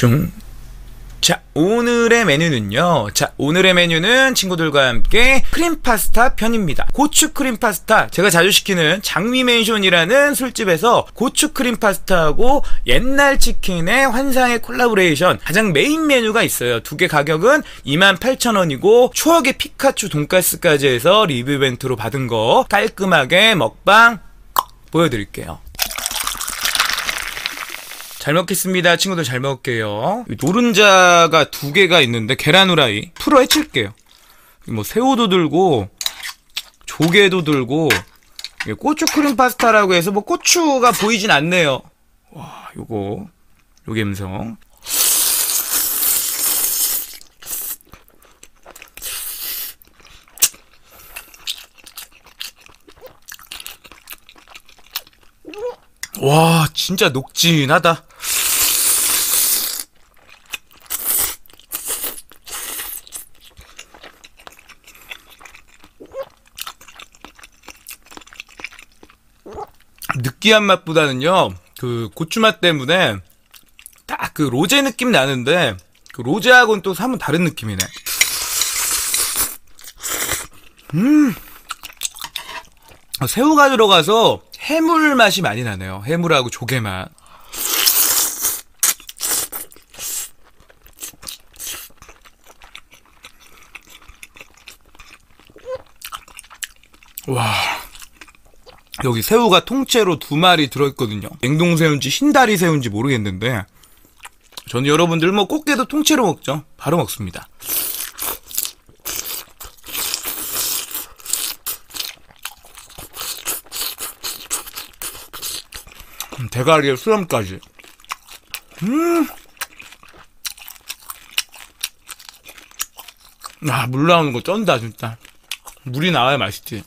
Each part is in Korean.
슝. 자, 오늘의 메뉴는요. 자, 오늘의 메뉴는 친구들과 함께 크림파스타 편입니다. 고추 크림파스타, 제가 자주 시키는 장미맨숀이라는 술집에서 고추 크림파스타하고 옛날 치킨의 환상의 콜라보레이션, 가장 메인 메뉴가 있어요. 두 개 가격은 28,000원이고 추억의 피카츄 돈가스까지 해서 리뷰 이벤트로 받은 거 깔끔하게 먹방 보여드릴게요. 잘 먹겠습니다. 친구들 잘 먹을게요. 노른자가 두 개가 있는데 계란 후라이 풀어 해칠게요. 뭐 새우도 들고 조개도 들고 고추 크림 파스타라고 해서 뭐 고추가 보이진 않네요. 와, 요거 요게 음성. 와, 진짜 녹진하다. 느끼한 맛보다는요, 그 고추맛 때문에 딱 그 로제 느낌 나는데, 그 로제하고는 또 사뭇 다른 느낌이네. 새우가 들어가서 해물 맛이 많이 나네요. 해물하고 조개 맛. 와, 여기 새우가 통째로 2마리 들어있거든요. 냉동새우인지 흰다리 새우인지 모르겠는데, 저는 여러분들 뭐 꽃게도 통째로 먹죠. 바로 먹습니다. 대가리에 수염까지. 아, 물 나오는 거 쩐다, 진짜. 물이 나와야 맛있지.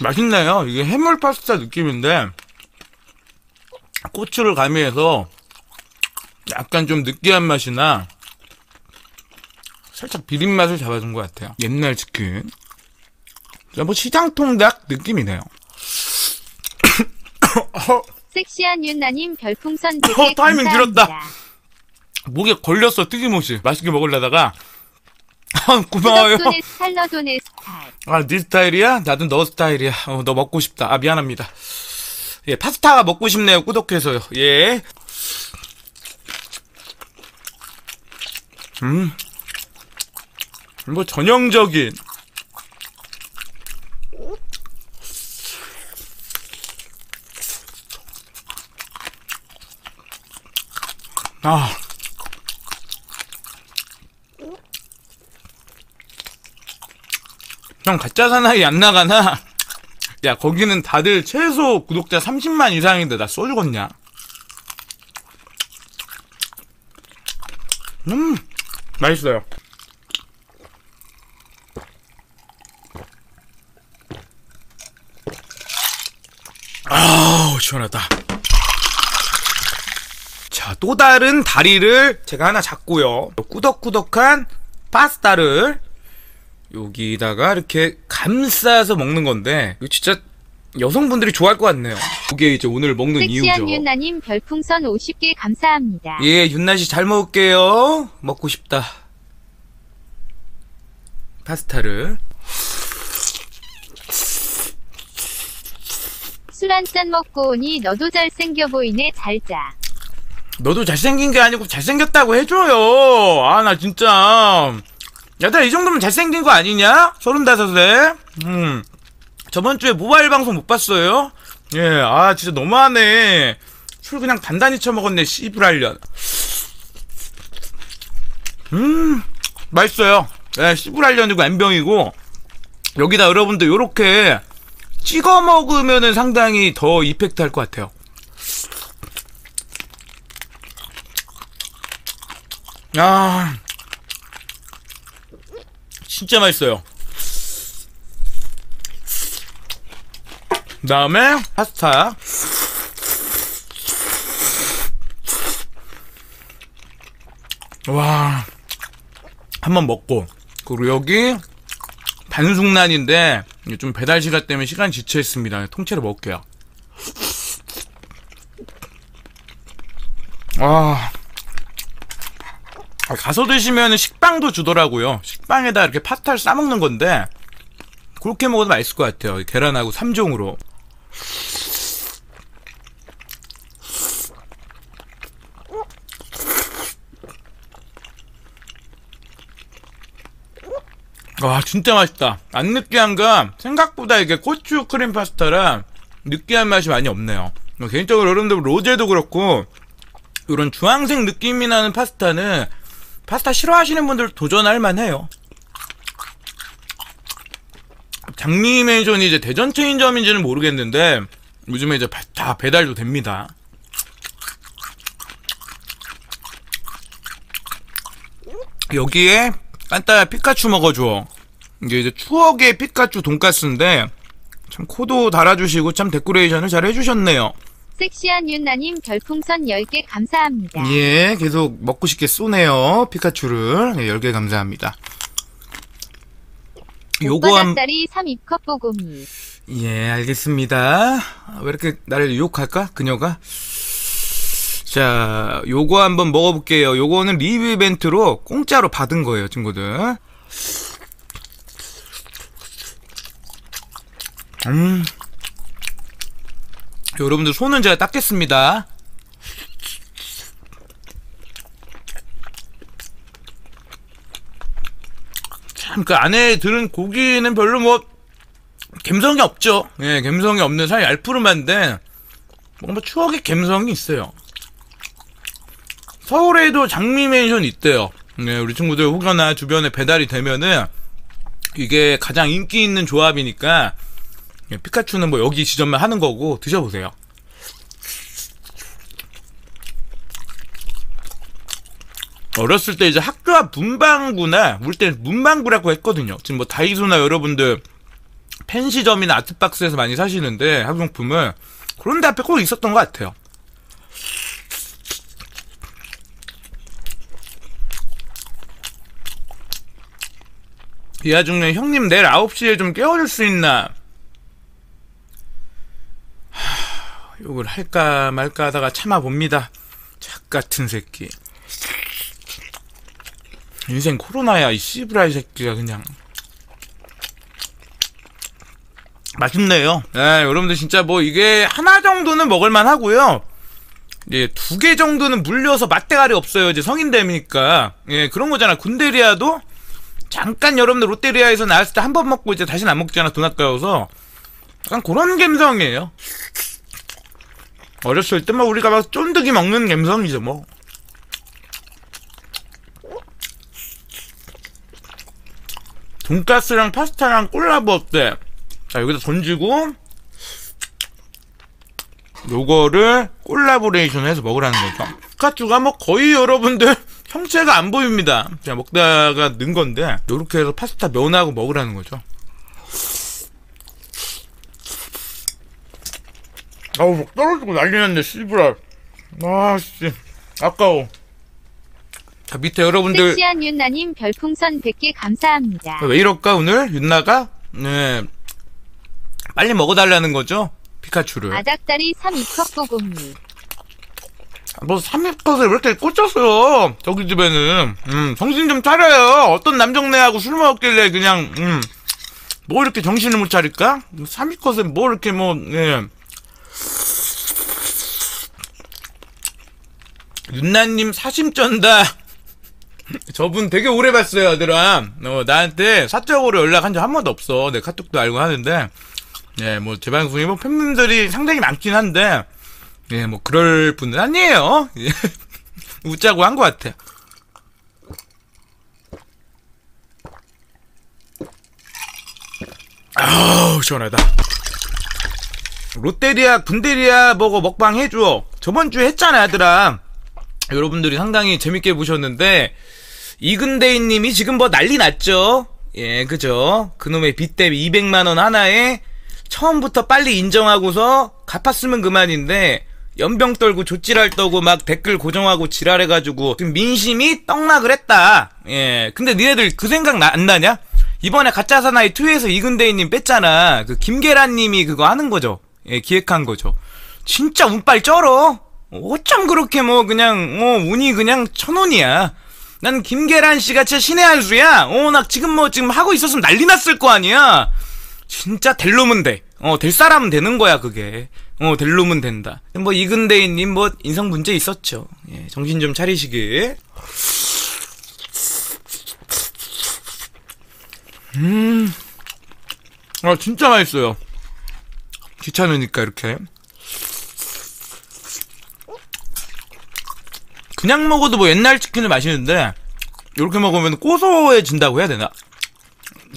맛있네요. 이게 해물 파스타 느낌인데, 고추를 가미해서 약간 좀 느끼한 맛이나 살짝 비린 맛을 잡아준 것 같아요. 옛날 치킨. 뭐 시장통닭 느낌이네요. 섹시한 윤나님 별풍선 100개 타이밍 감사합니다. 길었다. 목에 걸렸어. 튀김옷이. 맛있게 먹으려다가. 고마워요. 컬러돈의 스타일. 아, 네 스타일이야? 나도 너 스타일이야. 너 먹고 싶다. 아, 미안합니다. 예, 파스타가 먹고 싶네요. 꾸덕해서요. 예. 뭐 전형적인. 아, 형 가짜 사나이 안 나가나? 야, 거기는 다들 최소 구독자 30만 이상인데 나 써 죽었냐? 맛있어요. 아우, 시원하다. 또 다른 다리를 제가 하나 잡고요. 꾸덕꾸덕한 파스타를 여기다가 이렇게 감싸서 먹는 건데, 이거 진짜 여성분들이 좋아할 것 같네요. 이게 이제 오늘 먹는 섹시한 이유죠. 섹시한 윤나님 별풍선 50개 감사합니다. 예, 윤나씨 잘 먹을게요. 먹고 싶다. 파스타를. 술 한잔 먹고 오니 너도 잘생겨 보이네. 잘 자. 너도 잘생긴 게 아니고 잘생겼다고 해줘요. 아, 나 진짜. 야, 나 이 정도면 잘생긴 거 아니냐? 35세. 저번주에 모바일 방송 못 봤어요? 예, 아, 진짜 너무하네. 술 그냥 단단히 처먹었네, 씨부랄년. 맛있어요. 예, 씨부랄년이고 엠병이고. 여기다 여러분들 요렇게 찍어 먹으면은 상당히 더 이펙트 할 것 같아요. 야, 진짜 맛있어요. 그 다음에 파스타. 와, 한번 먹고. 그리고 여기 반숙란인데 좀 배달 시간 때문에 시간 지체했습니다. 통째로 먹을게요. 가서 드시면 식빵도 주더라고요. 식빵에다 이렇게 파스타를 싸먹는 건데 그렇게 먹어도 맛있을 것 같아요. 계란하고 3종으로. 와, 진짜 맛있다. 안 느끼한가? 생각보다 이게 고추 크림 파스타라 느끼한 맛이 많이 없네요. 개인적으로 여러분들 로제도 그렇고 이런 주황색 느낌이 나는 파스타는 파스타 싫어하시는 분들 도전할 만해요. 장미맨숀이 이제 대전 체인점인지는 모르겠는데 요즘에 이제 다 배달도 됩니다. 여기에 깐따삐야 피카츄 먹어줘. 이게 이제 추억의 피카츄 돈까스인데 참 코도 달아주시고 참 데코레이션을 잘 해주셨네요. 섹시한 윤나님 별풍선 10개 감사합니다. 예, 계속 먹고 싶게 쏘네요. 피카츄를. 예, 10개 감사합니다. 요거 한 딸이 3입컵 보고미. 예, 알겠습니다. 왜 이렇게 나를 욕할까? 그녀가. 자, 요거 한번 먹어볼게요. 요거는 리뷰 이벤트로 공짜로 받은 거예요, 친구들. 여러분들 손은 제가 닦겠습니다. 참, 그 안에 들은 고기는 별로 뭐 감성이 없죠. 예, 감성이 없는 사실 얄푸름한데 뭔가 추억의 감성이 있어요. 서울에도 장미맨숀 있대요. 네, 우리 친구들 혹여나 주변에 배달이 되면은 이게 가장 인기 있는 조합이니까 피카츄는 뭐 여기 지점만 하는 거고 드셔보세요. 어렸을 때 이제 학교 앞 문방구나 울 때 문방구라고 했거든요. 지금 뭐 다이소나 여러분들 펜시점이나 아트박스에서 많이 사시는데 학용품을 그런데 앞에 꼭 있었던 것 같아요. 이 와중에 형님 내일 9시에 좀 깨워줄 수 있나? 욕을 할까 말까 하다가 참아봅니다. 착 같은 새끼. 인생 코로나야 이 씨부라이 새끼가 그냥. 맛있네요. 네, 여러분들 진짜 뭐 이게 하나 정도는 먹을만 하고요. 예, 2개 정도는 물려서 맛대가리 없어요. 이제 성인 되니까. 예, 그런 거잖아. 군대리아도 잠깐 여러분들 롯데리아에서 나왔을 때 한 번 먹고 이제 다시는 안 먹잖아. 돈 아까워서. 약간 그런 감성이에요. 어렸을 때 막 우리가 막 쫀득이 먹는 감성이죠 뭐. 돈가스랑 파스타랑 콜라보 어때? 자, 여기다 던지고 요거를 콜라보레이션 해서 먹으라는 거죠. 피카츄가 뭐 거의 여러분들 형체가 안 보입니다. 그냥 먹다가 는 건데 요렇게 해서 파스타 면하고 먹으라는 거죠. 아우, 떨어지고 난리 났네, 씨부라. 아, 씨. 아까워. 자, 밑에 여러분들. 섹시한 윤나님 별풍선 100개 감사합니다. 왜 이럴까, 오늘? 윤나가? 네. 빨리 먹어달라는 거죠? 피카츄를. 아닥다리 3입컵 고금리. 뭐, 3입컵을 왜 이렇게 꽂혔어요? 저기 집에는. 정신 좀 차려요. 어떤 남정네하고 술 먹었길래 그냥, 뭐 이렇게 정신을 못 차릴까? 3입컵은 뭐 이렇게 뭐, 예. 윤나님 사심 쩐다. 저분 되게 오래 봤어요, 아들아. 나한테 사적으로 연락한 적 한 번도 없어. 내 카톡도 알고 하는데, 예, 뭐 제 방송이 뭐 팬분들이 상당히 많긴 한데, 예, 뭐 그럴 분은 아니에요. 예, 웃자고 한 것 같아. 아우, 시원하다. 롯데리아 군데리아 버거 먹방 해줘. 저번 주에 했잖아, 얘들아. 여러분들이 상당히 재밌게 보셨는데 이근대인님이 지금 뭐 난리 났죠? 예, 그죠? 그놈의 빚댐 200만원 하나에 처음부터 빨리 인정하고서 갚았으면 그만인데 연병 떨고 조찌랄 떠고 막 댓글 고정하고 지랄해가지고 지금 민심이 떡락을 했다. 예, 근데 니네들 그 생각 안 나냐? 이번에 가짜 사나이 2에서 이근대인님 뺐잖아. 그 김계란님이 그거 하는 거죠. 예, 기획한 거죠. 진짜 운빨 쩔어. 어쩜 그렇게 뭐 그냥 운이 그냥 천운이야. 난 김계란씨가 진짜 신의 한 수야. 나 지금 뭐 지금 하고 있었으면 난리 났을 거 아니야. 진짜 될 놈은 돼. 될 사람은 되는 거야 그게. 될 놈은 된다. 뭐 이근대인님 뭐 인성 문제 있었죠. 예, 정신 좀 차리시길. 아 진짜 맛있어요. 귀찮으니까 이렇게 그냥 먹어도 뭐 옛날 치킨은 맛있는데 이렇게 먹으면 고소해진다고 해야 되나?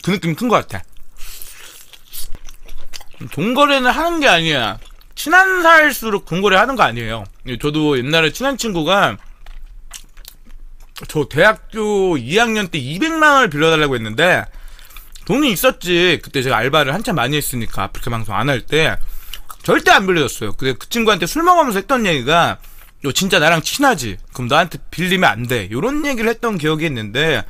그 느낌이 큰 것 같아. 동거래는 하는 게 아니야. 친한 사이일수록 동거래 하는 거 아니에요. 저도 옛날에 친한 친구가 저 대학교 2학년 때 200만원을 빌려달라고 했는데 돈이 있었지. 그때 제가 알바를 한참 많이 했으니까 아프리카 방송 안 할 때 절대 안 빌려줬어요. 근데 그 친구한테 술 먹으면서 했던 얘기가 너 진짜 나랑 친하지? 그럼 나한테 빌리면 안 돼. 요런 얘기를 했던 기억이 있는데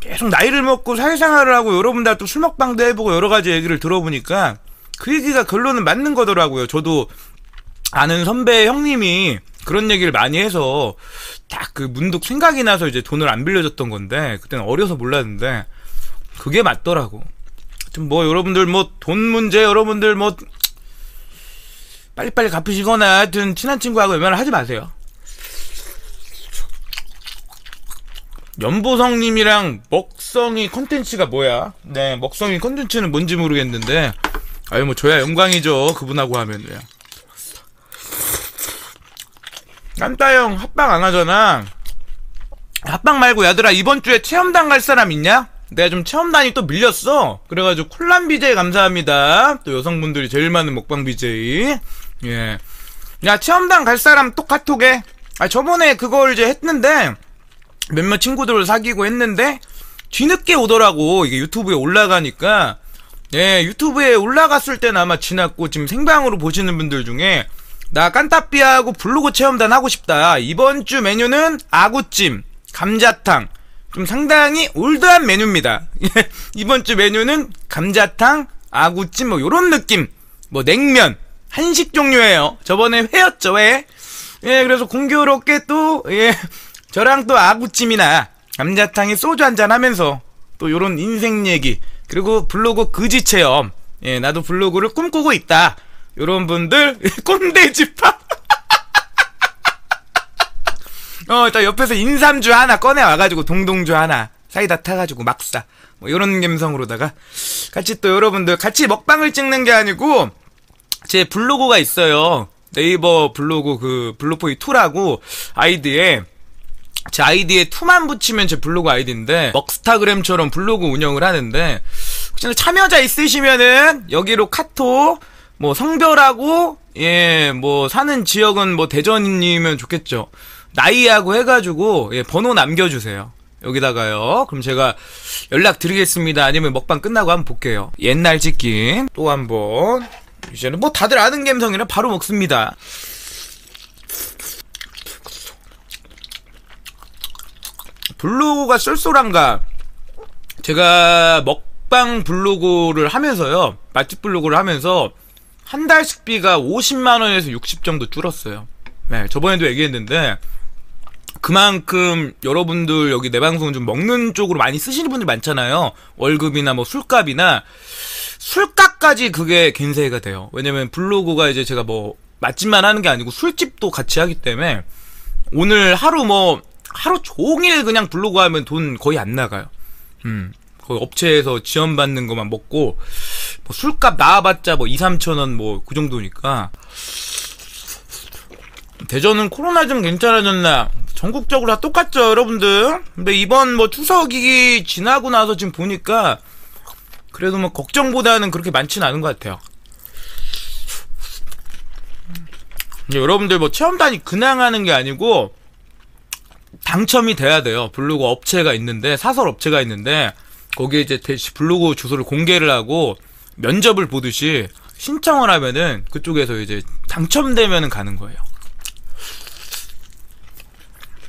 계속 나이를 먹고 사회생활을 하고 여러분들한테 술 먹방도 해보고 여러가지 얘기를 들어보니까 그 얘기가 결론은 맞는 거더라고요. 저도 아는 선배 형님이 그런 얘기를 많이 해서 딱 그 문득 생각이 나서 이제 돈을 안 빌려줬던 건데 그때는 어려서 몰랐는데 그게 맞더라고. 좀 뭐 여러분들 뭐 돈 문제 여러분들 뭐 빨리빨리 갚으시거나 하여튼 친한 친구하고 웬만하면 하지 마세요. 연보성님이랑 먹성이 컨텐츠가 뭐야? 네, 먹성이 컨텐츠는 뭔지 모르겠는데 아유 뭐 저야 영광이죠. 그분하고 하면요. 깐따형 합방 안 하잖아. 합방 말고 야들아 이번 주에 체험단 갈 사람 있냐? 내가 좀 체험단이 또 밀렸어. 그래가지고 콜람 BJ 감사합니다. 또 여성분들이 제일 많은 먹방 BJ. 예. 야 체험단 갈 사람 또 카톡해. 아 저번에 그걸 이제 했는데 몇몇 친구들을 사귀고 했는데 뒤늦게 오더라고. 이게 유튜브에 올라가니까. 예, 유튜브에 올라갔을 때는 아마 지났고 지금 생방으로 보시는 분들 중에 나 깐따삐하고 블로그 체험단 하고 싶다. 이번 주 메뉴는 아구찜, 감자탕. 좀 상당히 올드한 메뉴입니다. 이번 주 메뉴는 감자탕, 아구찜 뭐 요런 느낌. 뭐 냉면, 한식 종류예요. 저번에 회였죠, 회. 예, 그래서 공교롭게 또 예. 저랑 또 아구찜이나 감자탕에 소주 한잔 하면서 또 요런 인생 얘기 그리고 블로그 그지 체험. 예, 나도 블로그를 꿈꾸고 있다. 요런 분들 꼰대집합. 일단 옆에서 인삼주 하나 꺼내와가지고 동동주 하나 사이다 타가지고 막사 뭐 요런 감성으로다가 같이 또 여러분들 같이 먹방을 찍는 게 아니고 제 블로그가 있어요. 네이버 블로그 그 bluepoy2라고 아이디에 제 아이디에 2만 붙이면 제 블로그 아이디인데 먹스타그램처럼 블로그 운영을 하는데 혹시나 참여자 있으시면은 여기로 카톡 뭐 성별하고 예 뭐 사는 지역은 뭐 대전이면 좋겠죠. 나이하고 해가지고 예 번호 남겨주세요. 여기다가요. 그럼 제가 연락드리겠습니다. 아니면 먹방 끝나고 한번 볼게요. 옛날 치킨 또 한번 이제는 뭐 다들 아는 감성이라 바로 먹습니다. 블로그가 쏠쏠한가? 제가 먹방 블로그를 하면서요. 맛집 블로그를 하면서 한 달 식비가 50만원에서 60 정도 줄었어요. 네, 저번에도 얘기했는데 그만큼 여러분들 여기 내 방송 좀 먹는 쪽으로 많이 쓰시는 분들 많잖아요. 월급이나 뭐 술값이나 술값까지 그게 겐세가 돼요. 왜냐면 블로그가 이제 제가 뭐 맛집만 하는 게 아니고 술집도 같이 하기 때문에 오늘 하루 뭐 하루 종일 그냥 블로그 하면 돈 거의 안 나가요. 거의 업체에서 지원받는 것만 먹고, 뭐 술값 나와봤자 뭐 2, 3천원 뭐 그 정도니까. 대전은 코로나 좀 괜찮아졌나? 전국적으로 다 똑같죠, 여러분들? 근데 이번 뭐 추석이 지나고 나서 지금 보니까, 그래도 뭐 걱정보다는 그렇게 많지는 않은 것 같아요. 근데 여러분들 뭐 체험단이 그냥 하는 게 아니고, 당첨이 돼야 돼요. 블로그 업체가 있는데 사설 업체가 있는데 거기에 이제 블로그 주소를 공개를 하고 면접을 보듯이 신청을 하면은 그쪽에서 이제 당첨되면은 가는 거예요.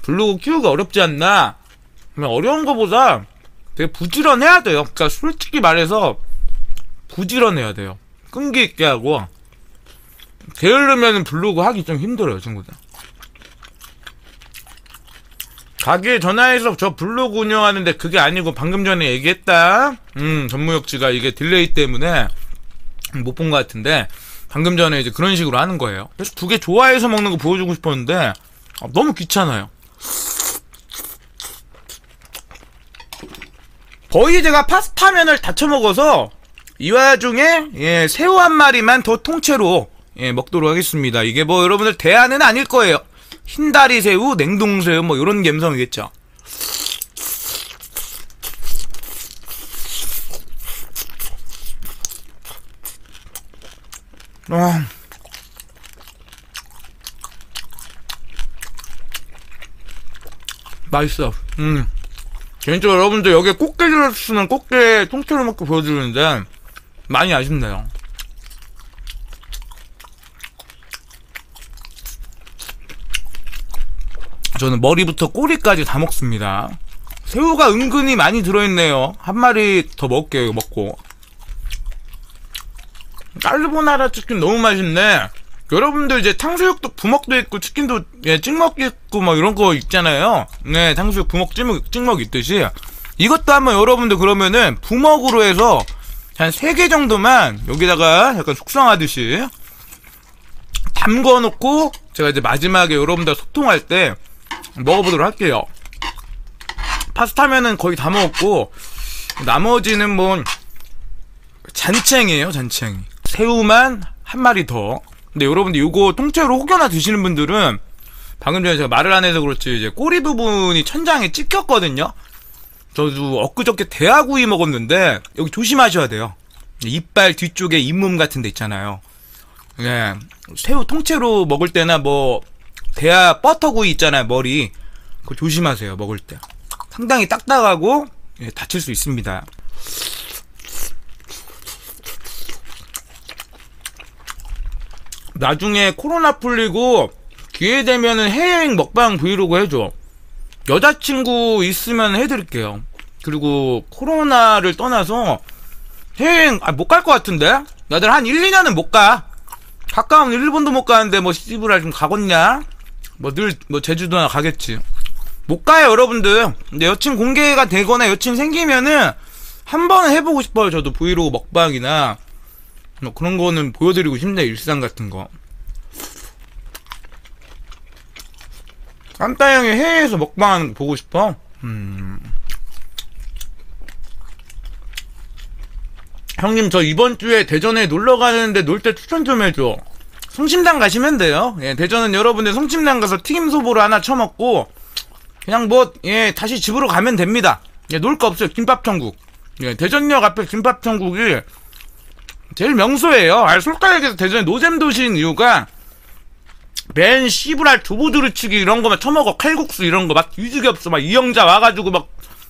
블로그 키우기 어렵지 않나? 어려운 거보다 되게 부지런해야 돼요. 그러니까 솔직히 말해서 부지런해야 돼요. 끈기 있게 하고 게으르면 부르고 하기 좀 힘들어요, 친구들. 가게에 전화해서 저 부르고 운영하는데 그게 아니고 방금 전에 얘기했다. 전무역지가 이게 딜레이 때문에 못 본 것 같은데 방금 전에 이제 그런 식으로 하는 거예요. 그래서 두 개 좋아해서 먹는 거 보여주고 싶었는데 너무 귀찮아요. 거의 제가 파스타면을 다쳐 먹어서 이 와중에 예, 새우 한 마리만 더 통째로 예, 먹도록 하겠습니다. 이게 뭐 여러분들 대안은 아닐 거예요. 흰다리 새우, 냉동 새우 뭐 이런 감성이겠죠. 맛있어. 개인적으로 여러분들 여기에 꽃게 들었으면 꽃게 통째로 먹고 보여주는데 많이 아쉽네요. 저는 머리부터 꼬리까지 다 먹습니다. 새우가 은근히 많이 들어있네요. 한 마리 더 먹을게요. 이거 먹고 까르보나라 치킨 너무 맛있네. 여러분들 이제 탕수육도 부먹도 있고 치킨도 예, 찍먹 있고 막 이런 거 있잖아요. 네, 탕수육 부먹 찍먹 있듯이 이것도 한번 여러분들 그러면은 부먹으로 해서 한 3개 정도만 여기다가 약간 숙성하듯이 담궈 놓고 제가 이제 마지막에 여러분들 소통할 때 먹어보도록 할게요. 파스타면은 거의 다 먹었고 나머지는 뭐 잔챙이에요, 잔챙이. 새우만 한 마리 더. 근데 여러분들 요거 통째로 혹여나 드시는 분들은 방금 전에 제가 말을 안 해서 그렇지 이제 꼬리 부분이 천장에 찢겼거든요. 저도 엊그저께 대하구이 먹었는데 여기 조심하셔야 돼요. 이빨 뒤쪽에 잇몸 같은 데 있잖아요. 예, 새우 통째로 먹을 때나 뭐 대하 버터구이 있잖아요, 머리. 그거 조심하세요, 먹을 때. 상당히 딱딱하고 예, 다칠 수 있습니다. 나중에 코로나 풀리고 기회되면은 해외여행 먹방 브이로그 해줘. 여자친구 있으면 해드릴게요. 그리고 코로나를 떠나서 해외여행 못 갈 것 같은데? 나들 한 1-2년은 못 가. 가까운 일본도 못 가는데 뭐 씨부랄 좀 가겠냐? 뭐 늘 뭐 제주도나 가겠지. 못 가요 여러분들. 근데 여친 공개가 되거나 여친 생기면은 한번 해보고 싶어요. 저도 브이로그 먹방이나 뭐 그런 거는 보여드리고 싶네. 일상 같은 거. 깐따 형이 해외에서 먹방하는 거 보고 싶어? 형님 저 이번 주에 대전에 놀러 가는데 놀 때 추천 좀 해줘. 성심당 가시면 돼요. 예, 대전은 여러분들 성심당 가서 튀김소보를 하나 처먹고 그냥 뭐 예, 다시 집으로 가면 됩니다. 예, 놀 거 없어요. 김밥천국. 예, 대전역 앞에 김밥천국이 제일 명소예요. 아, 솔직하게 대전에 노잼 도시인 이유가 맨 씨부랄 두부두루치기 이런 거만 처먹어. 칼국수 이런 거 막 유지개 없어. 막 이영자 와가지고 막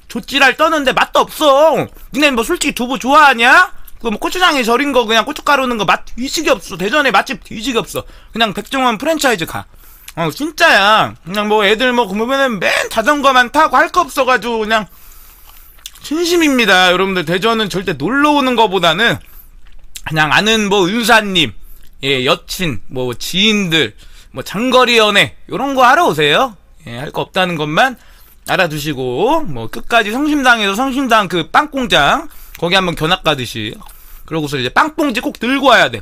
조찌랄 떠는데 맛도 없어. 니네 뭐 솔직히 두부 좋아하냐? 그거 뭐 고추장에 절인 거 그냥 고춧가루 넣은 거 맛 뒤지게 없어. 대전에 맛집 뒤지게 없어. 그냥 백종원 프랜차이즈 가. 어 진짜야. 그냥 뭐 애들 뭐 보면은 맨 자전거만 타고 할 거 없어가지고 그냥 진심입니다. 여러분들 대전은 절대 놀러 오는 거보다는 그냥 아는 뭐 은사님, 예 여친, 뭐 지인들, 뭐 장거리 연애 요런 거 하러 오세요. 예, 할 거 없다는 것만 알아두시고 뭐 끝까지 성심당에서 성심당 그 빵공장 거기 한번 견학 가듯이 그러고서 이제 빵봉지 꼭 들고 와야 돼.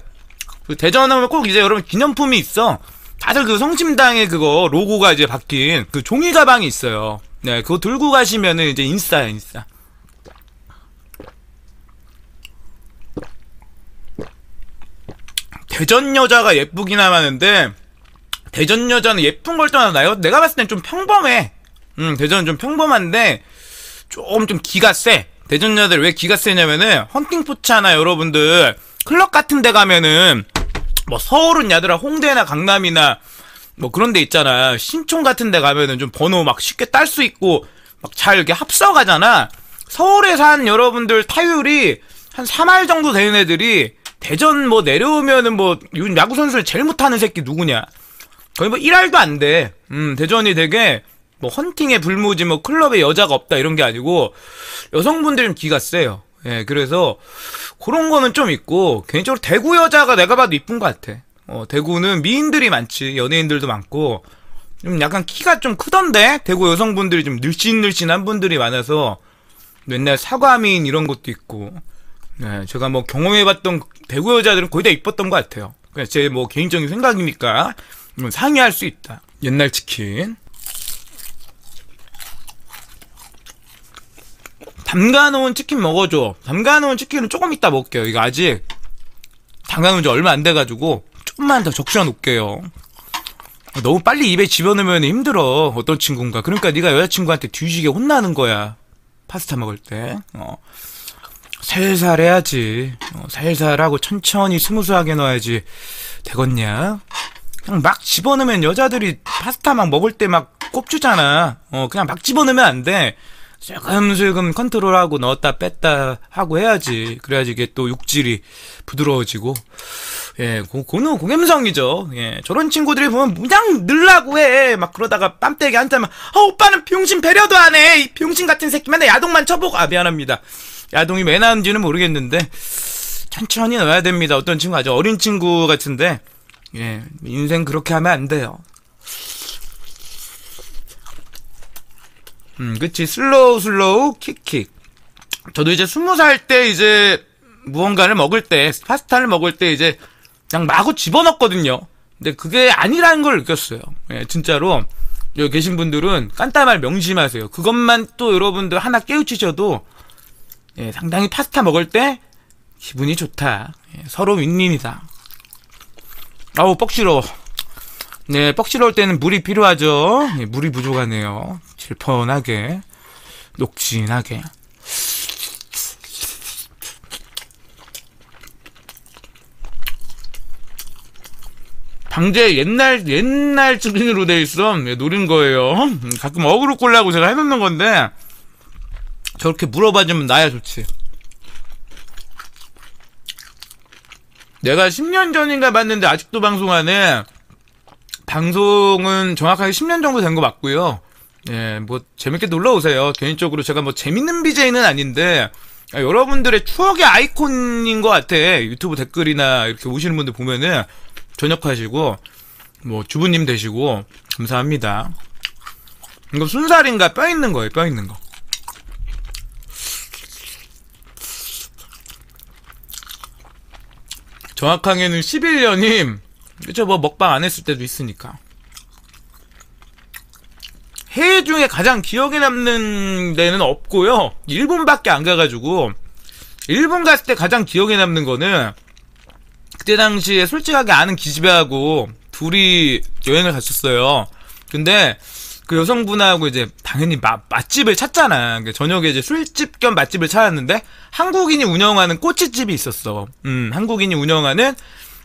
대전에 오면 꼭 이제 여러분 기념품이 있어. 다들 그 성심당의 그거 로고가 이제 바뀐 그 종이 가방이 있어요. 네, 그거 들고 가시면은 이제 인싸야 인싸. 대전 여자가 예쁘기나 하는데 대전 여자는 예쁜 걸 떠나요. 내가 봤을 땐 좀 평범해. 대전은 좀 평범한데 좀 기가 세. 대전 여자들 왜 기가 세냐면은 헌팅포차나 여러분들 클럽 같은 데 가면은 뭐 서울은 야들아 홍대나 강남이나 뭐 그런 데 있잖아. 신촌 같은 데 가면은 좀 번호 막 쉽게 딸 수 있고 막 잘 이렇게 합성하잖아. 서울에 산 여러분들 타율이 한 3할 정도 되는 애들이 대전 뭐 내려오면은 뭐 야구선수를 제일 못하는 새끼 누구냐. 거의 뭐 1할도 안 돼. 대전이 되게 뭐 헌팅에 불모지 뭐 클럽에 여자가 없다 이런 게 아니고 여성분들은 기가 세요. 예, 그래서 그런 거는 좀 있고 개인적으로 대구 여자가 내가 봐도 이쁜 것 같아. 대구는 미인들이 많지, 연예인들도 많고, 좀 약간 키가 좀 크던데 대구 여성분들이 좀 늘씬늘씬한 분들이 많아서 맨날 사과미인 이런 것도 있고, 네, 제가 뭐 경험해봤던 대구 여자들은 거의 다 이뻤던 것 같아요. 그냥 제 뭐 개인적인 생각이니까 상의할 수 있다. 옛날 치킨 담가놓은 치킨 먹어줘. 담가놓은 치킨은 조금 이따 먹을게요. 이거 아직 담가놓은 지 얼마 안 돼가지고 조금만 더 적셔 놓을게요. 너무 빨리 입에 집어넣으면 힘들어. 어떤 친구인가. 그러니까 네가 여자친구한테 뒤지게 혼나는 거야. 파스타 먹을 때 살살 해야지. 살살하고 천천히 스무스하게 넣어야지 되겠냐. 그냥 막 집어넣으면 여자들이 파스타 막 먹을 때 막 꼽주잖아. 그냥 막 집어넣으면 안 돼. 슬금슬금 컨트롤하고 넣었다 뺐다 하고 해야지. 그래야지 이게 또 육질이 부드러워지고. 예, 고는 고갬성이죠. 예, 저런 친구들이 보면 그냥 늘라고 해. 막 그러다가 뺨때기 한참만, 오빠는 병신 배려도 안 해. 이 병신 같은 새끼 맨날 야동만 쳐보고. 미안합니다. 야동이 왜 나는지는 모르겠는데 천천히 넣어야 됩니다. 어떤 친구 아주 어린 친구 같은데, 예, 인생 그렇게 하면 안 돼요. 그치. 슬로우 슬로우 킥킥. 저도 이제 20살 때 이제 무언가를 먹을 때, 파스타를 먹을 때 이제 그냥 마구 집어넣었거든요. 근데 그게 아니라는 걸 느꼈어요. 예, 진짜로. 여기 계신 분들은 깐따말 명심하세요. 그것만 또 여러분들 하나 깨우치셔도, 예, 상당히 파스타 먹을 때 기분이 좋다. 예, 서로 윈윈이다. 아우 뻑시러워. 네, 뻑시러울 때는 물이 필요하죠. 예, 물이 부족하네요. 질펀하게, 녹진하게. 방제 옛날 치킨으로 돼 있어. 예, 노린 거예요. 가끔 어그로 꼴라고 제가 해놓는 건데 저렇게 물어봐주면 나야 좋지. 내가 10년 전인가 봤는데 아직도 방송하네. 방송은 정확하게 10년 정도 된 거 맞고요. 예, 뭐 재밌게 놀러 오세요. 개인적으로 제가 뭐 재밌는 BJ는 아닌데 여러분들의 추억의 아이콘인 것 같아. 유튜브 댓글이나 이렇게 오시는 분들 보면은 전역하시고 뭐 주부님 되시고 감사합니다. 이거 순살인가? 뼈 있는 거예요. 뼈 있는 거. 정확하게는 11년임. 그쵸, 뭐 먹방 안 했을 때도 있으니까. 해외 중에 가장 기억에 남는 데는 없고요. 일본밖에 안 가가지고, 일본 갔을 때 가장 기억에 남는 거는 그때 당시에 솔직하게 아는 기집애하고 둘이 여행을 갔었어요. 근데 그 여성분하고 이제 당연히 맛집을 찾잖아. 저녁에 이제 술집 겸 맛집을 찾았는데 한국인이 운영하는 꼬치집이 있었어. 한국인이 운영하는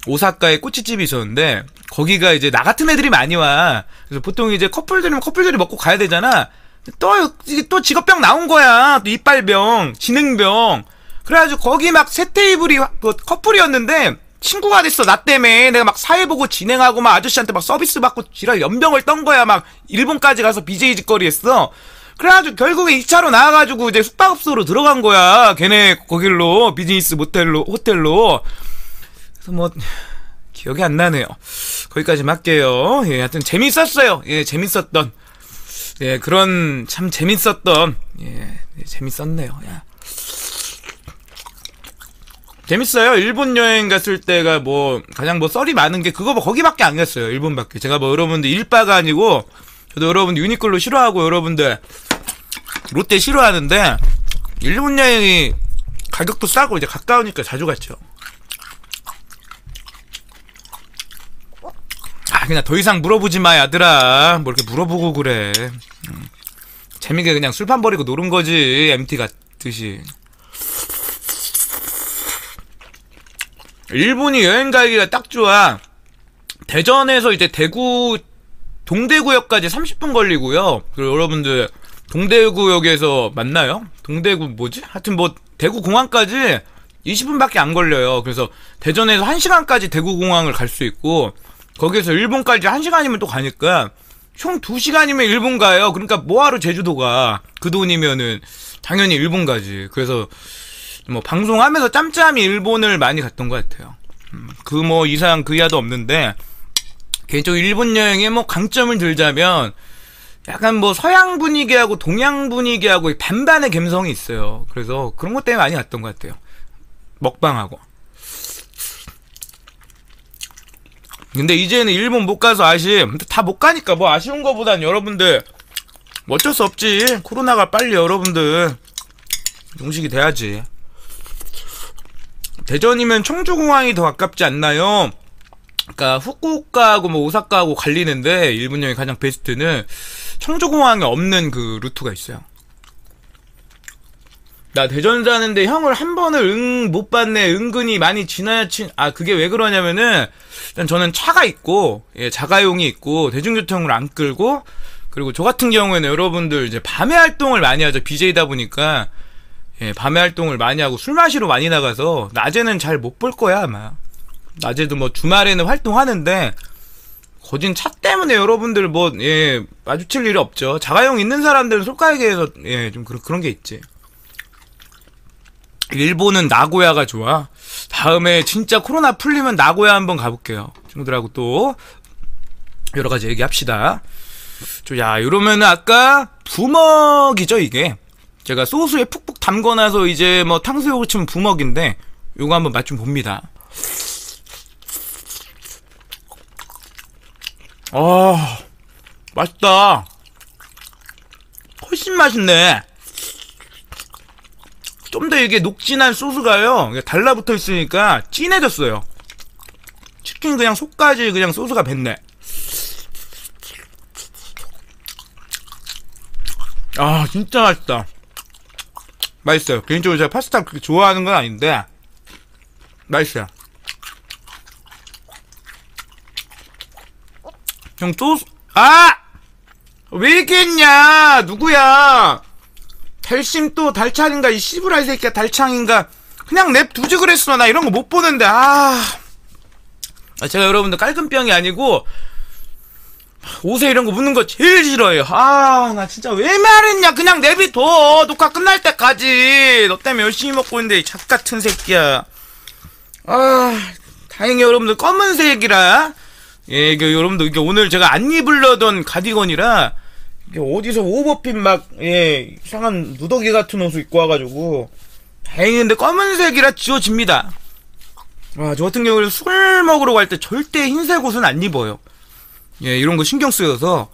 오사카의 꼬치집이 있었는데 거기가 이제 나 같은 애들이 많이 와. 그래서 보통 이제 커플들이면 커플들이 먹고 가야 되잖아. 또 직업병 나온 거야. 또 이빨병, 지능병. 그래가지고 거기 막 세 테이블이 커플이었는데 친구가 됐어. 나 때문에. 내가 막 사회 보고 진행하고 막 아저씨한테 막 서비스 받고 지랄 연병을 떤 거야. 막 일본까지 가서 BJ 짓거리 했어. 그래가지고 결국에 2차로 나와가지고 이제 숙박업소로 들어간 거야. 걔네 거길로 비즈니스 모텔로 호텔로. 그래서 뭐 기억이 안 나네요. 거기까지 할게요. 예, 하여튼 재밌었어요. 예, 재밌었던, 예, 그런 참 재밌었던, 예, 재밌었네요. 야. 재밌어요. 일본 여행 갔을 때가 뭐 가장 뭐 썰이 많은 게 그거 뭐 거기밖에 안 갔어요. 일본밖에. 제가 뭐 여러분들 일바가 아니고 저도 여러분들 유니클로 싫어하고 여러분들 롯데 싫어하는데 일본 여행이 가격도 싸고 이제 가까우니까 자주 갔죠. 아, 그냥 더 이상 물어보지 마 얘들아. 뭐 이렇게 물어보고 그래. 재밌게 그냥 술판 버리고 노는 거지. MT 같듯이. 일본이 여행 가기가 딱 좋아. 대전에서 이제 대구 동대구역까지 30분 걸리고요. 그리고 여러분들 동대구역에서 만나요. 동대구 뭐지? 하여튼 뭐 대구 공항까지 20분밖에 안 걸려요. 그래서 대전에서 1시간까지 대구 공항을 갈 수 있고 거기에서 일본까지 1시간이면 또 가니까 총 2시간이면 일본 가요. 그러니까 뭐하러 제주도가. 그 돈이면은 당연히 일본 가지. 그래서 뭐 방송하면서 짬짬이 일본을 많이 갔던 것 같아요. 그 뭐 이상 그 이하도 없는데, 개인적으로 일본 여행에 뭐 강점을 들자면 약간 뭐 서양 분위기하고 동양 분위기하고 반반의 감성이 있어요. 그래서 그런 것 때문에 많이 갔던 것 같아요. 먹방하고. 근데 이제는 일본 못 가서 아쉬움. 다 못 가니까 뭐 아쉬운 거보단 여러분들 뭐 어쩔 수 없지. 코로나가 빨리 여러분들 종식이 돼야지. 대전이면 청주공항이 더 가깝지 않나요? 그러니까 후쿠오카하고 뭐 오사카하고 갈리는데 일본 여행 가장 베스트는 청주공항이 없는 그 루트가 있어요. 나 대전 사는데 형을 한 번을 못 봤네. 은근히 많이 지나친. 아, 그게 왜 그러냐면은 일단 저는 차가 있고, 예, 자가용이 있고 대중교통을 안 끌고, 그리고 저 같은 경우에는 여러분들 이제 밤에 활동을 많이 하죠. BJ다 보니까. 예, 밤에 활동을 많이 하고 술 마시러 많이 나가서 낮에는 잘 못 볼 거야 아마. 낮에도 뭐 주말에는 활동하는데 거진 차 때문에 여러분들 뭐, 예, 마주칠 일이 없죠. 자가용 있는 사람들은 솔가에게서, 예, 좀 그런 게 있지. 일본은 나고야가 좋아. 다음에 진짜 코로나 풀리면 나고야 한번 가볼게요. 친구들하고 또 여러 가지 얘기합시다. 야, 이러면은 아까 부먹이죠 이게. 제가 소스에 푹푹 담궈놔서 이제 뭐 탕수육을 치면 부먹인데 요거 한번 맛 좀 봅니다. 아, 맛있다. 훨씬 맛있네. 좀 더 이게 녹진한 소스가요, 달라붙어 있으니까 진해졌어요. 치킨 그냥 속까지 그냥 소스가 뱄네. 아, 진짜 맛있다. 맛있어요. 개인적으로 제가 파스타 그렇게 좋아하는 건 아닌데 맛있어요. 형 소스, 아! 왜 이렇게 했냐! 누구야! 달심 또 달창인가, 이 씨부랄 새끼야, 달창인가. 그냥 랩 두지 그랬어. 나 이런 거 못 보는데, 아. 제가 여러분들 깔끔병이 아니고, 옷에 이런 거 묻는 거 제일 싫어해요. 아, 나 진짜 왜 말했냐. 그냥 내비둬. 녹화 끝날 때까지. 너 때문에 열심히 먹고 있는데, 이 잡 같은 새끼야. 아, 다행히 여러분들 검은색이라. 예, 이게 여러분들, 이게 오늘 제가 안 입으려던 가디건이라, 이게 어디서 오버핏 막, 예, 이상한 누더기 같은 옷을 입고 와가지고, 다행히 근데 검은색이라 지워집니다. 와, 저 같은 경우는 술 먹으러 갈 때 절대 흰색 옷은 안 입어요. 예, 이런 거 신경 쓰여서,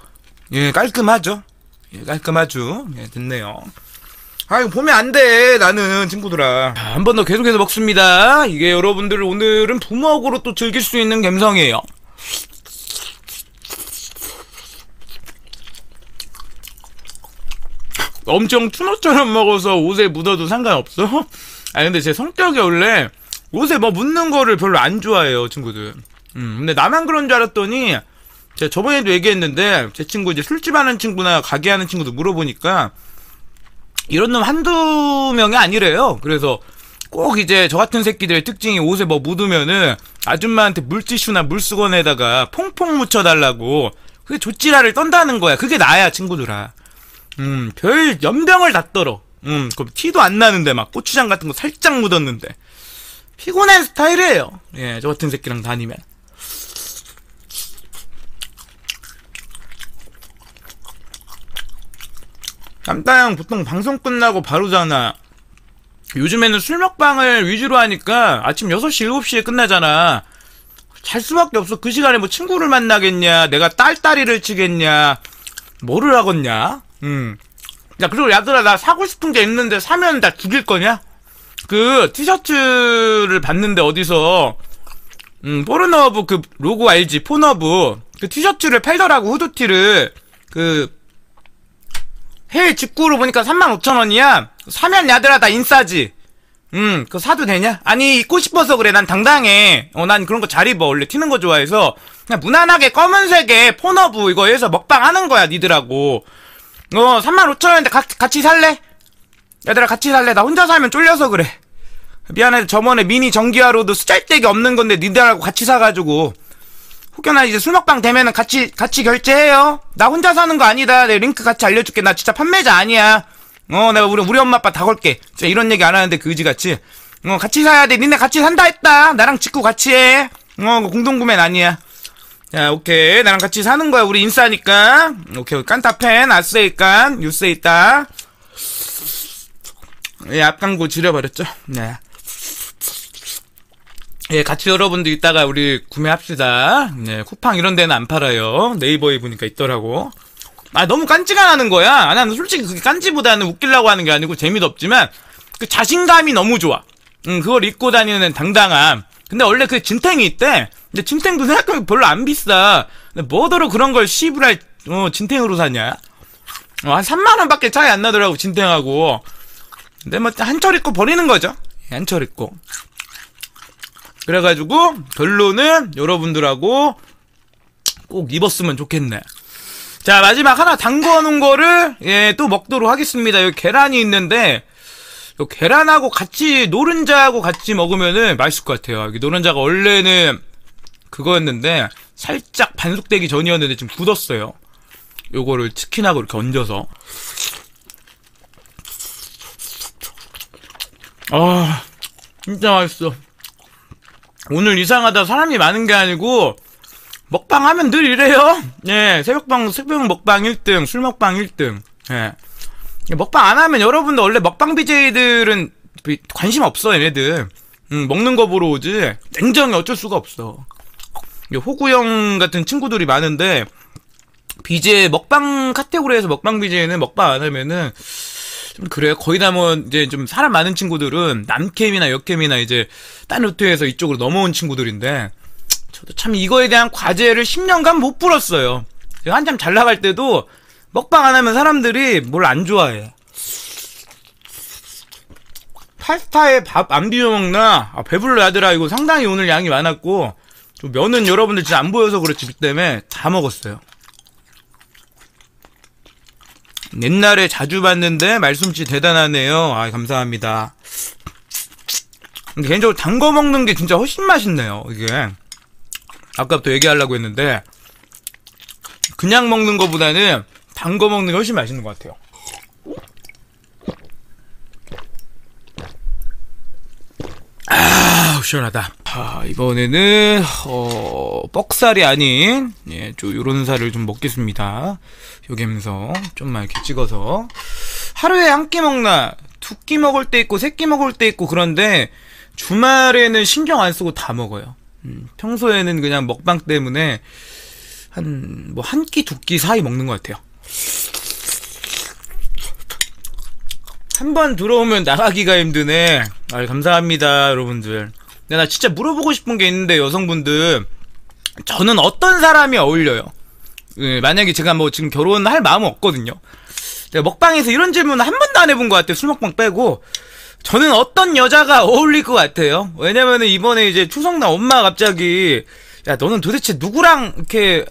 예, 깔끔하죠? 예, 깔끔하죠? 예, 됐네요. 아, 이거 보면 안 돼, 나는, 친구들아. 한 번 더 계속해서 먹습니다. 이게 여러분들 오늘은 부먹으로 또 즐길 수 있는 감성이에요. 엄청 추노처럼 먹어서 옷에 묻어도 상관없어? 아, 근데 제 성격이 원래 옷에 뭐 묻는 거를 별로 안 좋아해요, 친구들. 근데 나만 그런 줄 알았더니, 제가 저번에도 얘기했는데, 제 친구 이제 술집 하는 친구나 가게 하는 친구도 물어보니까, 이런 놈 한두 명이 아니래요. 그래서 꼭 이제 저 같은 새끼들의 특징이 옷에 뭐 묻으면은 아줌마한테 물티슈나 물수건에다가 퐁퐁 묻혀달라고, 그게 조찌라를 떤다는 거야. 그게 나야, 친구들아. 별 연병을 다 떨어. 그럼 티도 안 나는데 막 고추장 같은 거 살짝 묻었는데. 피곤한 스타일이에요. 예, 저 같은 새끼랑 다니면. 깐따형 보통 방송 끝나고 바로 자나? 요즘에는 술 먹방을 위주로 하니까 아침 6시, 7시에 끝나잖아. 잘 수밖에 없어. 그 시간에 뭐 친구를 만나겠냐, 내가 딸따리를 치겠냐, 뭐를 하겠냐. 야, 그리고 야들아, 나 사고 싶은 게 있는데 사면 다 죽일 거냐? 그 티셔츠를 봤는데 어디서 포르노브 그 로고 알지? 포너브 그 티셔츠를 팔더라고. 후드티를. 그 해외 직구로 보니까 35,000원이야 사면 야들아 다 인싸지. 그거 사도 되냐? 아니, 입고 싶어서 그래. 난 당당해. 난 그런 거 잘 입어. 원래 튀는 거 좋아해서 그냥 무난하게 검은색에 포너브 이거 해서 먹방 하는 거야, 니들하고. 35,000원인데 같이 살래? 얘들아, 같이 살래? 나 혼자 살면 쫄려서 그래. 미안해. 저번에 미니 전기화로도 쓰잘데기 없는 건데 니들하고 같이 사가지고. 혹여나 이제 술 먹방 되면은 같이 결제해요. 나 혼자 사는 거 아니다. 내 링크 같이 알려줄게. 나 진짜 판매자 아니야. 내가 우리 엄마 아빠 다 걸게. 진짜 이런 얘기 안 하는데 그지같이. 같이 사야 돼. 니네 같이 산다 했다. 나랑 직구 같이 해. 공동구매는 아니야. 자, 오케이. 나랑 같이 사는 거야. 우리 인싸니까. 오케이. 깐따팬, 아세이깐, 뉴스에 있다. 예, 앞광고 지려버렸죠. 네. 예, 같이 여러분들 이따가 우리 구매합시다. 네, 쿠팡 이런 데는 안 팔아요. 네이버에 보니까 있더라고. 아, 너무 깐지가 나는 거야. 아, 나는 솔직히 그게 깐지보다는 웃기려고 하는 게 아니고 재미도 없지만, 그 자신감이 너무 좋아. 그걸 입고 다니는 당당함. 근데 원래 그 진탱이 있대. 근데 진탱도 생각하면 별로 안 비싸. 근데 뭐더러 그런 걸 씨부랄, 진탱으로 사냐? 한 3만원 밖에 차이 안 나더라고, 진탱하고. 근데 뭐, 한철 입고 버리는 거죠. 한철 입고. 그래가지고, 결론은 여러분들하고 꼭 입었으면 좋겠네. 자, 마지막 하나 담궈놓은 거를, 예, 또 먹도록 하겠습니다. 여기 계란이 있는데, 요 계란하고 같이, 노른자하고 같이 먹으면은 맛있을 것 같아요. 여기 노른자가 원래는 그거였는데, 살짝 반숙되기 전이었는데 지금 굳었어요. 요거를 치킨하고 이렇게 얹어서. 아, 진짜 맛있어. 오늘 이상하다 사람이 많은 게 아니고 먹방 하면 늘 이래요. 예, 새벽 먹방 1등, 술 먹방 1등. 예, 먹방 안 하면 여러분들 원래 먹방 BJ들은 관심 없어. 얘네들 먹는 거 보러 오지. 냉정히 어쩔 수가 없어. 호구형 같은 친구들이 많은데 BJ 먹방 카테고리에서 먹방 BJ는 먹방 안 하면은 그래. 거의 다 뭐 이제 좀 사람 많은 친구들은 남캠이나 여캠이나 이제 딴 루트에서 이쪽으로 넘어온 친구들인데, 저도 참 이거에 대한 과제를 10년간 못 풀었어요. 제가 한참 잘 나갈 때도 먹방 안 하면 사람들이 뭘 안 좋아해. 파스타에 밥 안 비벼 먹나? 아, 배불러 아들아. 이거 상당히 오늘 양이 많았고, 좀 면은 여러분들 진짜 안 보여서 그렇지 그 때문에 다 먹었어요. 옛날에 자주 봤는데 말솜씨 대단하네요. 아, 감사합니다. 개인적으로 담궈 먹는 게 진짜 훨씬 맛있네요. 이게 아까부터 얘기하려고 했는데 그냥 먹는 거보다는 담궈 먹는 게 훨씬 맛있는 것 같아요. 아, 시원하다. 아, 이번에는 뻑살이 아닌, 예, 요런 살을 좀 먹겠습니다. 여기 하면서 좀만 이렇게 찍어서. 하루에 한 끼 먹나? 두 끼 먹을 때 있고 세 끼 먹을 때 있고, 그런데 주말에는 신경 안 쓰고 다 먹어요. 평소에는 그냥 먹방 때문에 한 끼 두 끼 사이 먹는 것 같아요. 한 번 들어오면 나가기가 힘드네. 아, 감사합니다, 여러분들. 나 진짜 물어보고 싶은 게 있는데, 여성분들 저는 어떤 사람이 어울려요? 예, 만약에 제가 뭐 지금 결혼할 마음은 없거든요. 제가 먹방에서 이런 질문을 한 번도 안 해본 것 같아요. 술 먹방 빼고 저는 어떤 여자가 어울릴 것 같아요? 왜냐면은 이번에 이제 추석 날 엄마가 갑자기, 야, 너는 도대체 누구랑 이렇게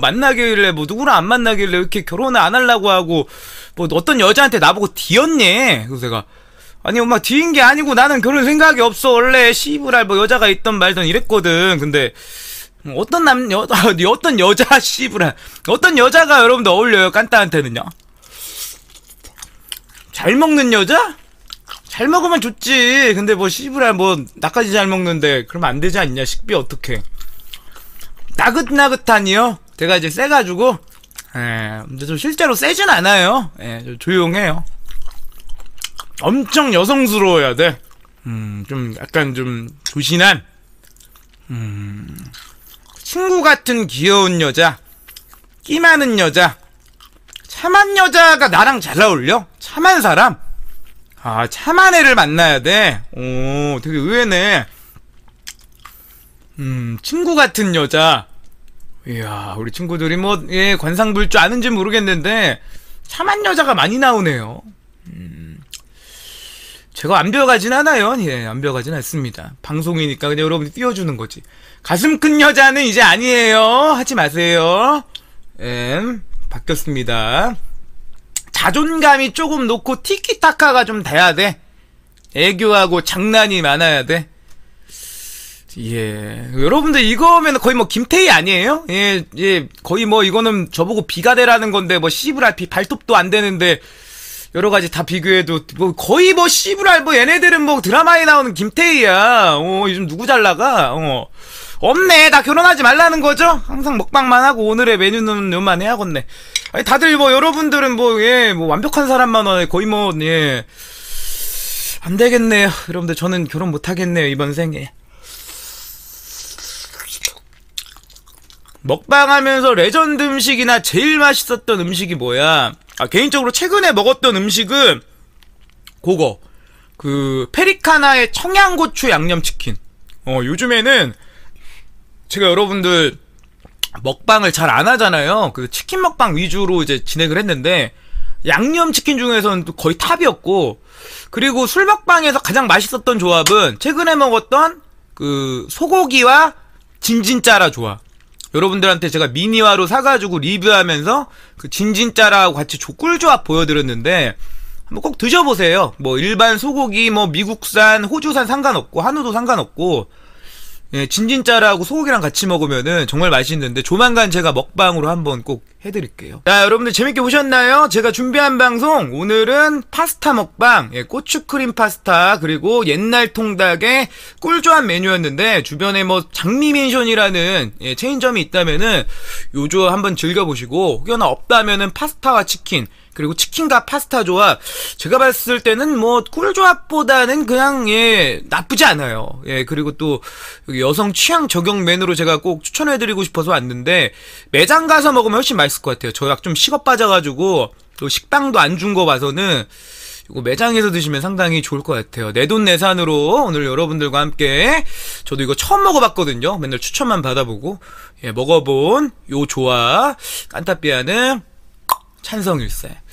만나길래, 뭐 누구랑 안 만나길래 이렇게 결혼을 안 하려고 하고, 뭐 어떤 여자한테 나보고 뒤였니? 그래서 제가, 아니 엄마, 뒤인 게 아니고 나는 결혼 생각이 없어. 원래 씨부랄 뭐 여자가 있던 말던 이랬거든. 근데 어떤 여자 씨부랄, 어떤 여자가 여러분들 어울려요? 깐따한테는요? 잘 먹는 여자? 잘 먹으면 좋지. 근데 뭐 씨부랄 뭐 나까지 잘 먹는데 그러면 안 되지 않냐? 식비 어떡해. 나긋나긋하니요? 제가 이제 세가지고, 예, 근데 좀 실제로 세진 않아요. 예, 좀 조용해요. 엄청 여성스러워야 돼. 좀 약간 좀 조신한, 친구 같은 귀여운 여자, 끼 많은 여자, 참한 여자가 나랑 잘 어울려? 참한 사람? 아, 참한 애를 만나야 돼. 오, 되게 의외네. 친구 같은 여자. 이야, 우리 친구들이 뭐, 예, 관상불주 아는지 모르겠는데 참한 여자가 많이 나오네요. 제가 안 배워가진 않아요. 예, 안 배워가진 않습니다. 방송이니까 그냥 여러분이 띄워주는 거지. 가슴 큰 여자는 이제 아니에요. 하지 마세요. 예, 바뀌었습니다. 자존감이 조금 높고 티키타카가 좀 돼야 돼. 애교하고 장난이 많아야 돼. 예, 여러분들 이거면 거의 뭐 김태희 아니에요? 예, 예, 거의 뭐 이거는 저보고 비가 되라는 건데, 뭐 씨부랄 비 발톱도 안 되는데 여러 가지 다 비교해도 뭐 거의 뭐 씨부랄 뭐 얘네들은 뭐 드라마에 나오는 김태희야. 요즘 누구 잘 나가? 없네. 다 결혼하지 말라는 거죠? 항상 먹방만 하고 오늘의 메뉴는 요만 해야겠네. 아니 다들 뭐 여러분들은 뭐 예 뭐 완벽한 사람만 와요. 거의 뭐 예 안 되겠네요. 여러분들 저는 결혼 못 하겠네요 이번 생에. 먹방하면서 레전드 음식이나 제일 맛있었던 음식이 뭐야? 아 개인적으로 최근에 먹었던 음식은 그거 그 페리카나의 청양고추 양념치킨. 요즘에는 제가 여러분들 먹방을 잘 안 하잖아요. 그 치킨 먹방 위주로 이제 진행을 했는데 양념치킨 중에서는 거의 탑이었고, 그리고 술 먹방에서 가장 맛있었던 조합은 최근에 먹었던 그 소고기와 진진짜라 조합. 여러분들한테 제가 미니화로 사가지고 리뷰하면서 그 진진짜라하고 같이 꿀조합 보여드렸는데 한번 꼭 드셔보세요. 뭐 일반 소고기 뭐 미국산 호주산 상관없고 한우도 상관없고, 예, 진진짜라하고 소고기랑 같이 먹으면은 정말 맛있는데 조만간 제가 먹방으로 한번 꼭 해드릴게요. 자, 여러분들 재밌게 보셨나요? 제가 준비한 방송 오늘은 파스타 먹방, 예, 고추크림 파스타 그리고 옛날 통닭의 꿀조합 메뉴였는데, 주변에 뭐 장미맨숀이라는 예, 체인점이 있다면은 요 조합 한번 즐겨보시고, 혹여나 없다면은 파스타와 치킨 그리고 치킨과 파스타 조합, 제가 봤을 때는 뭐 꿀조합보다는 그냥 예 나쁘지 않아요. 예, 그리고 또 여기 여성 취향 적용 메뉴로 제가 꼭 추천해드리고 싶어서 왔는데 매장 가서 먹으면 훨씬 맛있을 것 같아요. 저 약 좀 식어 빠져가지고 또 식빵도 안 준 거 봐서는 이거 매장에서 드시면 상당히 좋을 것 같아요. 내돈내산으로 오늘 여러분들과 함께, 저도 이거 처음 먹어봤거든요. 맨날 추천만 받아보고 예 먹어본 요 조합 깐따삐야는 찬성일세.